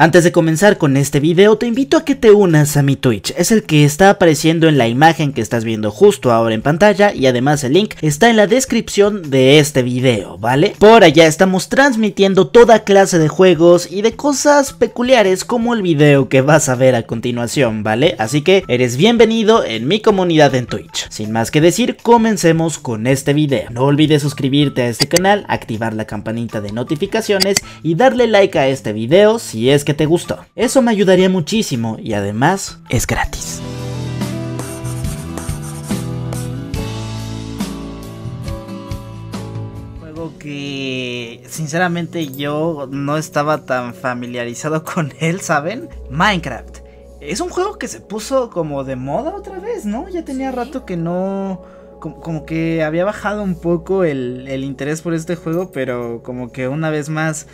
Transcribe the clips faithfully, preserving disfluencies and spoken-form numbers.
Antes de comenzar con este video te invito a que te unas a mi Twitch, es el que está apareciendo en la imagen que estás viendo justo ahora en pantalla y además el link está en la descripción de este video, ¿vale? Por allá estamos transmitiendo toda clase de juegos y de cosas peculiares como el video que vas a ver a continuación, ¿vale? Así que eres bienvenido en mi comunidad en Twitch. Sin más que decir, comencemos con este video. No olvides suscribirte a este canal, activar la campanita de notificaciones y darle like a este video si es que que te gustó, eso me ayudaría muchísimo y además es gratis. Juego que sinceramente yo no estaba tan familiarizado con él, ¿saben? Minecraft es un juego que se puso como de moda otra vez, ¿no? Ya tenía rato que no... Como, como que había bajado un poco el, el interés por este juego, pero como que una vez más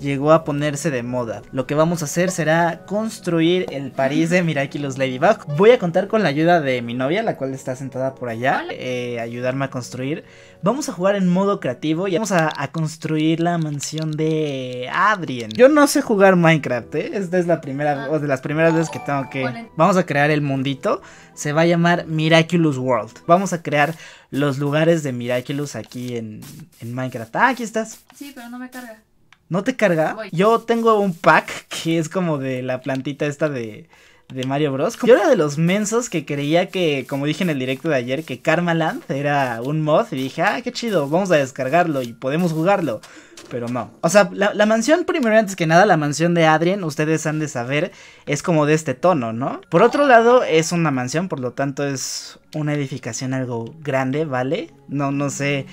llegó a ponerse de moda. Lo que vamos a hacer será construir el París de Miraculous Ladybug. Voy a contar con la ayuda de mi novia, la cual está sentada por allá, eh, ayudarme a construir. Vamos a jugar en modo creativo y vamos a, a construir la mansión de Adrien. Yo no sé jugar Minecraft, ¿eh? Esta es la primera o de las primeras veces que tengo que... Vamos a crear el mundito. Se va a llamar Miraculous World. Vamos a crear los lugares de Miraculous aquí en, en Minecraft. Ah, aquí estás. Sí, pero no me carga. ¿No te carga? Voy. Yo tengo un pack que es como de la plantita esta de, de Mario Bros. Yo era de los mensos que creía que, como dije en el directo de ayer, que Karmaland era un mod. Y dije, ah, qué chido, vamos a descargarlo y podemos jugarlo. Pero no. O sea, la, la mansión, primero antes que nada, la mansión de Adrien, ustedes han de saber, es como de este tono, ¿no? Por otro lado, es una mansión, por lo tanto es una edificación algo grande, ¿vale? No, no sé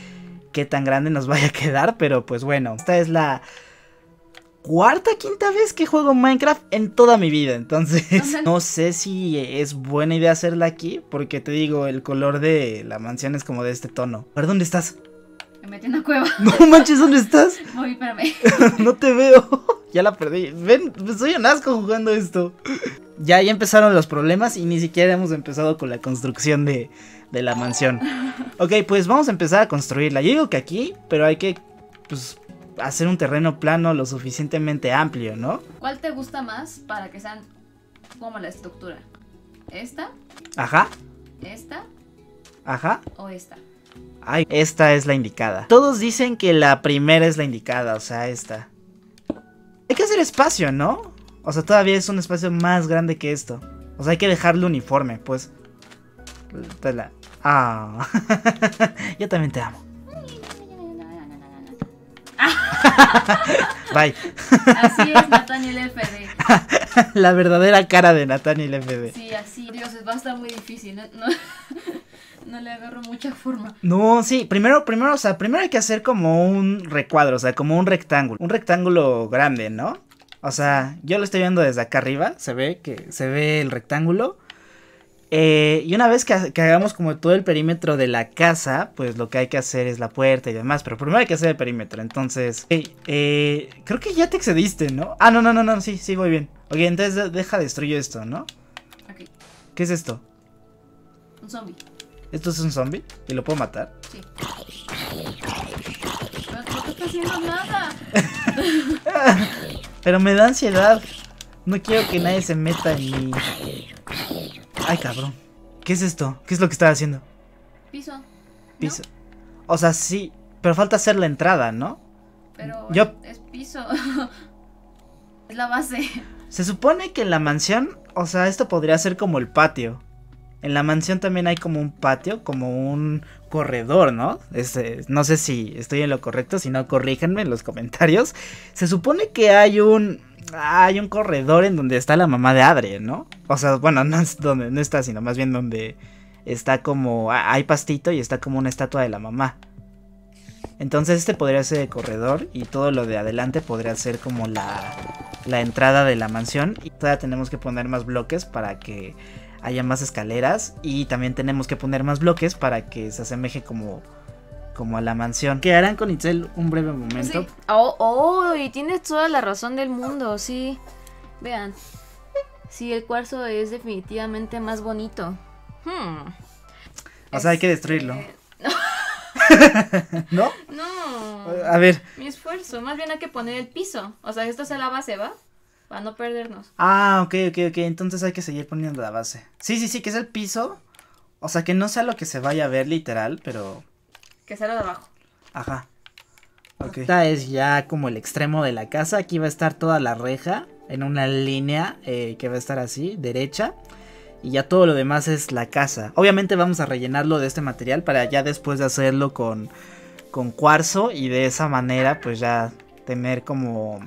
qué tan grande nos vaya a quedar, pero pues bueno. Esta es la... cuarta, quinta vez que juego Minecraft en toda mi vida, entonces no sé si es buena idea hacerla aquí, porque te digo, el color de la mansión es como de este tono. ¿Pero dónde estás? Me metí en una cueva. No manches, ¿dónde estás? Voy, espérame. No te veo, ya la perdí. Ven, soy un asco jugando esto. Ya, ya empezaron los problemas y ni siquiera hemos empezado con la construcción de, de la mansión. Ok, pues vamos a empezar a construirla. Yo digo que aquí, pero hay que, pues... hacer un terreno plano lo suficientemente amplio, ¿no? ¿Cuál te gusta más para que sean como la estructura? ¿Esta? Ajá. ¿Esta? Ajá. ¿O esta? Ay, esta es la indicada. Todos dicen que la primera es la indicada, o sea, esta. Hay que hacer espacio, ¿no? O sea, todavía es un espacio más grande que esto. O sea, hay que dejarlo uniforme, pues. Ah. Yo también te amo. Bye. Así es Nathaniel F D. La verdadera cara de Nathaniel F D. Sí, así. Dios, va a estar muy difícil. No, no, no le agarro mucha forma. No, sí. Primero, primero, o sea, primero hay que hacer como un recuadro, o sea, como un rectángulo. Un rectángulo grande, ¿no? O sea, yo lo estoy viendo desde acá arriba. Se ve que se ve el rectángulo. Eh, y una vez que, que hagamos como todo el perímetro de la casa, pues lo que hay que hacer es la puerta y demás, pero primero hay que hacer el perímetro, entonces eh, eh, creo que ya te excediste, ¿no? Ah, no, no, no, no, sí, sí, voy bien. Ok, entonces deja, destruyo esto, ¿no? Okay. ¿Qué es esto? Un zombie. ¿Esto es un zombie? ¿Y lo puedo matar? Sí. Pero no te está haciendo nada. Pero me da ansiedad. No quiero que nadie se meta en mi... Ay, cabrón. ¿Qué es esto? ¿Qué es lo que estaba haciendo? Piso. Piso. ¿No? O sea, sí, pero falta hacer la entrada, ¿no? Pero yo... es piso. Es la base. Se supone que en la mansión, o sea, esto podría ser como el patio. En la mansión también hay como un patio, como un corredor, ¿no? Este, no sé si estoy en lo correcto, si no, corríjanme en los comentarios. Se supone que hay un... Ah, hay un corredor en donde está la mamá de Adrien, ¿no? O sea, bueno, no es donde no está, sino más bien donde está como... hay pastito y está como una estatua de la mamá. Entonces este podría ser el corredor y todo lo de adelante podría ser como la, la entrada de la mansión. Y todavía tenemos que poner más bloques para que haya más escaleras. Y también tenemos que poner más bloques para que se asemeje como... como a la mansión. Quedarán con Itzel un breve momento. Sí. Oh, oh, y tienes toda la razón del mundo, sí. Vean. Sí, el cuarzo es definitivamente más bonito. Hmm. O sea, hay que destruirlo. Este... ¿No? No. A ver. Mi esfuerzo, más bien hay que poner el piso. O sea, esto es la base, ¿va? Para no perdernos. Ah, ok, ok, ok. Entonces hay que seguir poniendo la base. Sí, sí, sí, que es el piso. O sea, que no sea lo que se vaya a ver literal, pero... que sea lo de abajo. Ajá. Okay. Esta es ya como el extremo de la casa. Aquí va a estar toda la reja en una línea eh, que va a estar así, derecha. Y ya todo lo demás es la casa. Obviamente vamos a rellenarlo de este material para ya después de hacerlo con, con cuarzo. Y de esa manera pues ya tener como...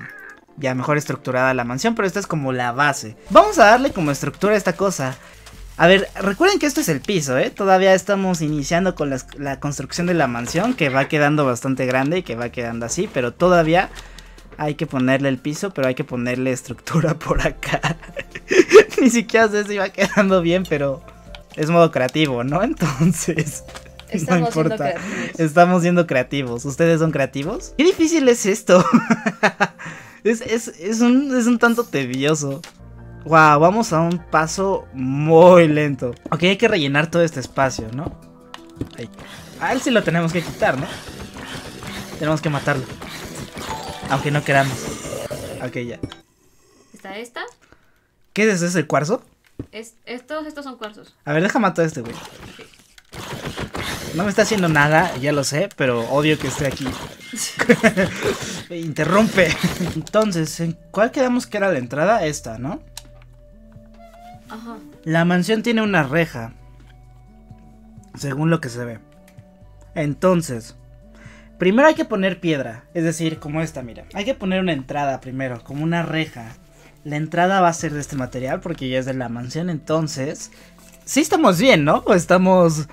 ya mejor estructurada la mansión, pero esta es como la base. Vamos a darle como estructura a esta cosa. A ver, recuerden que esto es el piso, ¿eh? Todavía estamos iniciando con las, la construcción de la mansión, que va quedando bastante grande y que va quedando así, pero todavía hay que ponerle el piso, pero hay que ponerle estructura por acá. Ni siquiera sé si va quedando bien, pero es modo creativo, ¿no? Entonces... estamos no importa, siendo creativos. Estamos siendo creativos. ¿Ustedes son creativos? ¡Qué difícil es esto! Es, es, es, un, es un tanto tedioso. Wow, vamos a un paso muy lento. Ok, hay que rellenar todo este espacio, ¿no? Ahí. A él sí lo tenemos que quitar, ¿no? Tenemos que matarlo, aunque no queramos. Ok, ya. ¿Está esta? ¿Qué es eso? ¿Es el cuarzo? Es, estos, estos son cuarzos. A ver, deja matar a este güey. Okay. No me está haciendo nada, ya lo sé, pero odio que esté aquí. Me interrumpe. Entonces, ¿en cuál quedamos que era la entrada? Esta, ¿no? Ajá. La mansión tiene una reja, según lo que se ve. Entonces, primero hay que poner piedra, es decir, como esta, mira. Hay que poner una entrada primero, como una reja. La entrada va a ser de este material porque ya es de la mansión, entonces... sí estamos bien, ¿no? Pues estamos...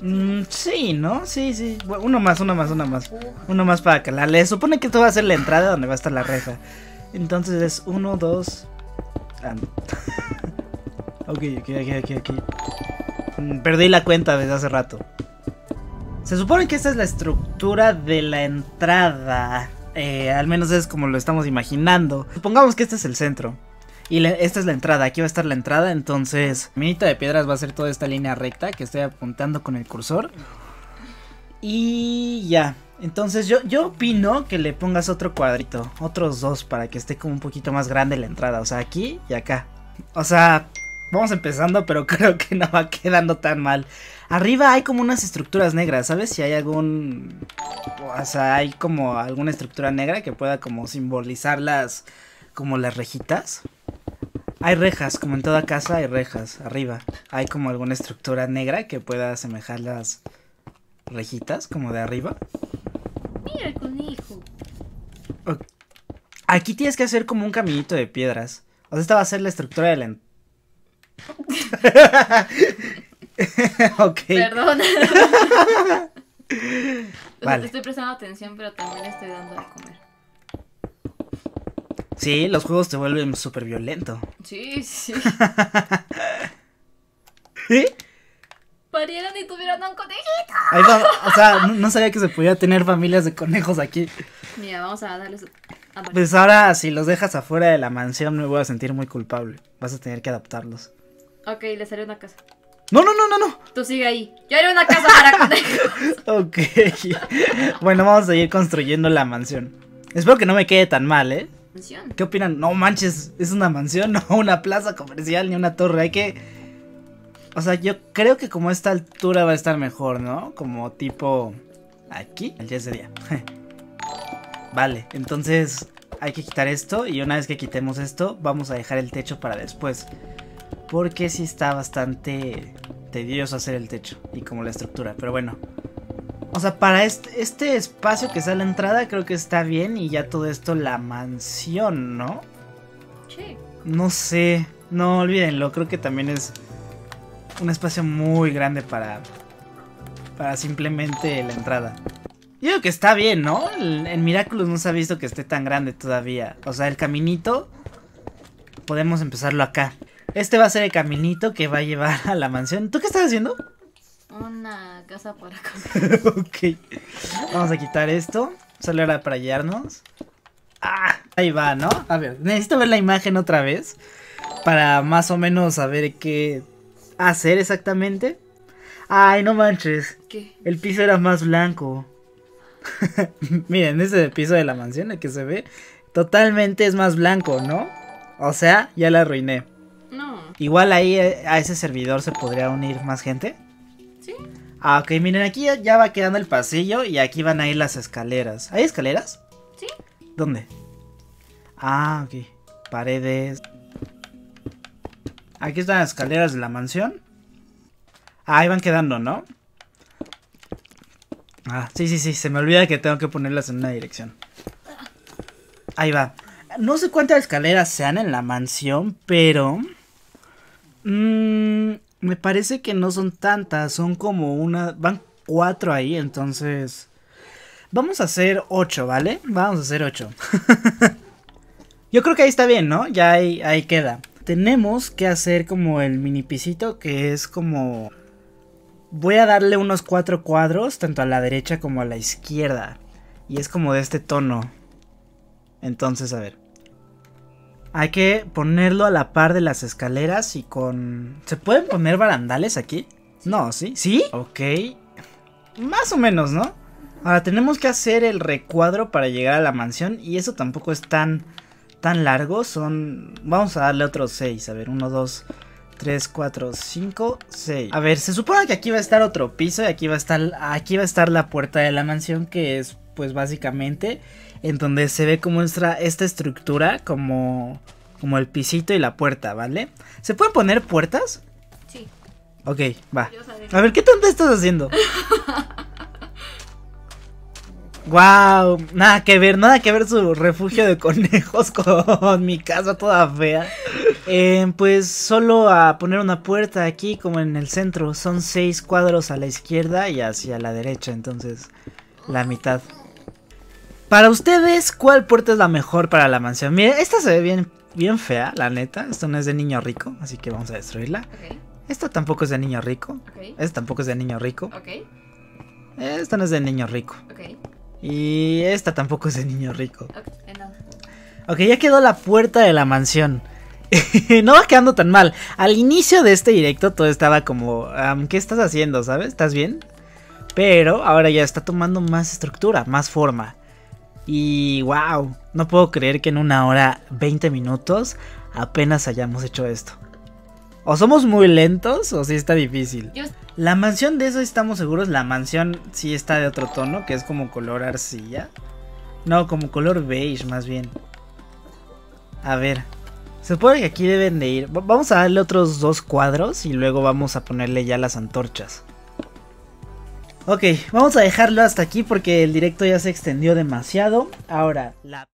mm, sí, ¿no? Sí, sí. Bueno, uno más, uno más, uno más. Uno más para calarle. Se supone que esto va a ser la entrada donde va a estar la reja. Entonces es uno, dos. And... ok, ok, ok, ok, ok. Mm, perdí la cuenta desde hace rato. Se supone que esta es la estructura de la entrada. Eh, al menos es como lo estamos imaginando. Supongamos que este es el centro. Y le, esta es la entrada, aquí va a estar la entrada, entonces... minita de piedras va a ser toda esta línea recta que estoy apuntando con el cursor. Y ya, entonces yo, yo opino que le pongas otro cuadrito, otros dos, para que esté como un poquito más grande la entrada. O sea, aquí y acá. O sea, vamos empezando, pero creo que no va quedando tan mal. Arriba hay como unas estructuras negras, ¿sabes? Si hay algún... o sea, hay como alguna estructura negra que pueda como simbolizar las... como las rejitas. Hay rejas, como en toda casa hay rejas, arriba. Hay como alguna estructura negra que pueda asemejar las rejitas, como de arriba. Mira el conejo. Okay. Aquí tienes que hacer como un caminito de piedras. O sea, esta va a ser la estructura de la... En... ok. Perdón. O sea, vale. Te estoy prestando atención, pero también estoy dando de comer. Sí, los juegos te vuelven súper violento. Sí, sí. ¿Sí? Parieron y tuvieron un conejito. O sea, no, no sabía que se podía tener familias de conejos aquí. Mira, vamos a darles... a pues ahora, si los dejas afuera de la mansión, me voy a sentir muy culpable. Vas a tener que adaptarlos. Ok, les haré una casa. No, no, no, no, no. Tú sigue ahí. Yo haré una casa para conejos. Ok. Bueno, vamos a seguir construyendo la mansión. Espero que no me quede tan mal, ¿eh? ¿Qué opinan? No manches, es una mansión, no una plaza comercial ni una torre. Hay que... o sea, yo creo que como a esta altura va a estar mejor, ¿no? Como tipo... aquí, el día de día. Vale, entonces hay que quitar esto. Y una vez que quitemos esto, vamos a dejar el techo para después, porque sí está bastante tedioso hacer el techo y como la estructura, pero bueno. O sea, para este, este espacio que está a la entrada creo que está bien. Y ya todo esto, la mansión, ¿no? Sí. No sé, no, olvídenlo. Creo que también es un espacio muy grande para para simplemente la entrada. Yo digo que está bien, ¿no? En Miraculous no se ha visto que esté tan grande todavía. O sea, el caminito podemos empezarlo acá. Este va a ser el caminito que va a llevar a la mansión. ¿Tú qué estás haciendo? Una casa para comer. Ok. Vamos a quitar esto. Sale ahora para guiarnos. ¡Ah! Ahí va, ¿no? A ver, necesito ver la imagen otra vez para más o menos saber qué hacer exactamente. ¡Ay, no manches! ¿Qué? El piso era más blanco. Miren, ese piso de la mansión, el que se ve, Totalmente es más blanco, ¿no? O sea, ya la arruiné. No. Igual ahí a ese servidor se podría unir más gente. Sí. Ah, ok, miren, aquí ya va quedando el pasillo y aquí van a ir las escaleras. ¿Hay escaleras? Sí. ¿Dónde? Ah, ok. Paredes. Aquí están las escaleras de la mansión. Ah, ahí van quedando, ¿no? Ah, sí, sí, sí, se me olvida que tengo que ponerlas en una dirección. Ahí va. No sé cuántas escaleras sean en la mansión, pero... Mmm... me parece que no son tantas, son como una... Van cuatro ahí, entonces... Vamos a hacer ocho, ¿vale? Vamos a hacer ocho. Yo creo que ahí está bien, ¿no? Ya ahí, ahí queda. Tenemos que hacer como el mini pisito, que es como... Voy a darle unos cuatro cuadros, tanto a la derecha como a la izquierda. Y es como de este tono. Entonces, a ver... Hay que ponerlo a la par de las escaleras y con... ¿Se pueden poner barandales aquí? No, ¿sí? ¿Sí? Ok. Más o menos, ¿no? Ahora tenemos que hacer el recuadro para llegar a la mansión. Y eso tampoco es tan, tan largo. Son... Vamos a darle otros seis. A ver, uno, dos, tres, cuatro, cinco, seis. A ver, se supone que aquí va a estar otro piso. Y aquí va a estar, aquí va a estar la puerta de la mansión. Que es, pues, básicamente... En donde se ve como esta, esta estructura, como, como el pisito y la puerta, ¿vale? ¿Se pueden poner puertas? Sí. Ok, va. A ver, ¿qué tanto estás haciendo? ¡Guau! Wow, nada que ver, nada que ver su refugio de conejos con mi casa toda fea. Eh, pues solo a poner una puerta aquí, como en el centro. Son seis cuadros a la izquierda y hacia la derecha, entonces la mitad. Para ustedes, ¿cuál puerta es la mejor para la mansión? Miren, esta se ve bien, bien fea, la neta. Esto no es de niño rico, así que vamos a destruirla. Okay. Esta tampoco es de niño rico. Okay. Esta tampoco es de niño rico. Okay. Esta no es de niño rico. Okay. Y esta tampoco es de niño rico. Okay, no. Ok, ya quedó la puerta de la mansión. No va quedando tan mal. Al inicio de este directo todo estaba como... Um, ¿qué estás haciendo, sabes? ¿Estás bien? Pero ahora ya está tomando más estructura, más forma. Y wow, no puedo creer que en una hora veinte minutos apenas hayamos hecho esto. O somos muy lentos o sí está difícil. La mansión, de eso estamos seguros, la mansión sí está de otro tono, que es como color arcilla. No, como color beige más bien. A ver, se supone que aquí deben de ir. Vamos a darle otros dos cuadros y luego vamos a ponerle ya las antorchas. Ok, vamos a dejarlo hasta aquí porque el directo ya se extendió demasiado. Ahora, la...